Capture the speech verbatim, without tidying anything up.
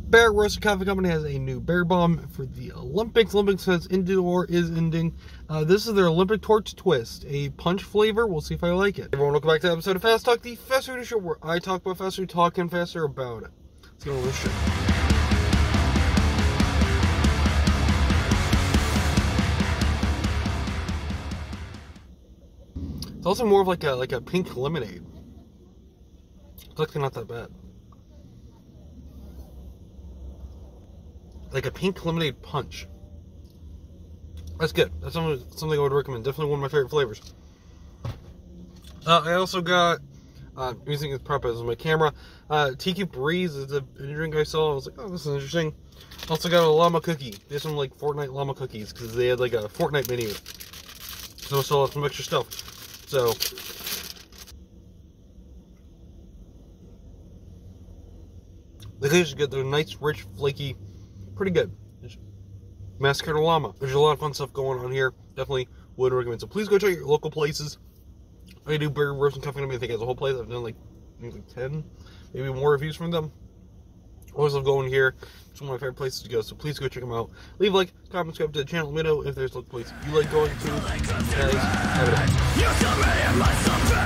Bear Roaster Coffee Company has a new bear bomb for the Olympics. Olympics says indoor is ending. Uh, this is their Olympic Torch Twist, a punch flavor. We'll see if I like it. Everyone, welcome back to the episode of Fast Talk, the fast food show where I talk about fast food, talking faster about it. Let's go to this show. It's also more of like a like a pink lemonade. It's actually not that bad. Like a pink lemonade punch. That's good. That's something, something I would recommend. Definitely one of my favorite flavors. Uh, I also got, uh, using this prop as my camera, uh, Tiki Breeze is a drink I saw. I was like, oh, this is interesting. Also got a llama cookie. There's some like Fortnite llama cookies because they had like a Fortnite menu. So I saw some extra stuff. So, the cookies are good. They're nice, rich, flaky, pretty good. Just masquerade llama. There's a lot of fun stuff going on here. Definitely would recommend. So please go check your local places. I do Bear Roaster Coffee Company. I think as a whole place, I've done like maybe like ten, maybe more reviews from them. Always love going here. It's one of my favorite places to go. So please go check them out. Leave a like, comment, subscribe to the channel. Let me know if there's a place you like going to. Guys, have a day.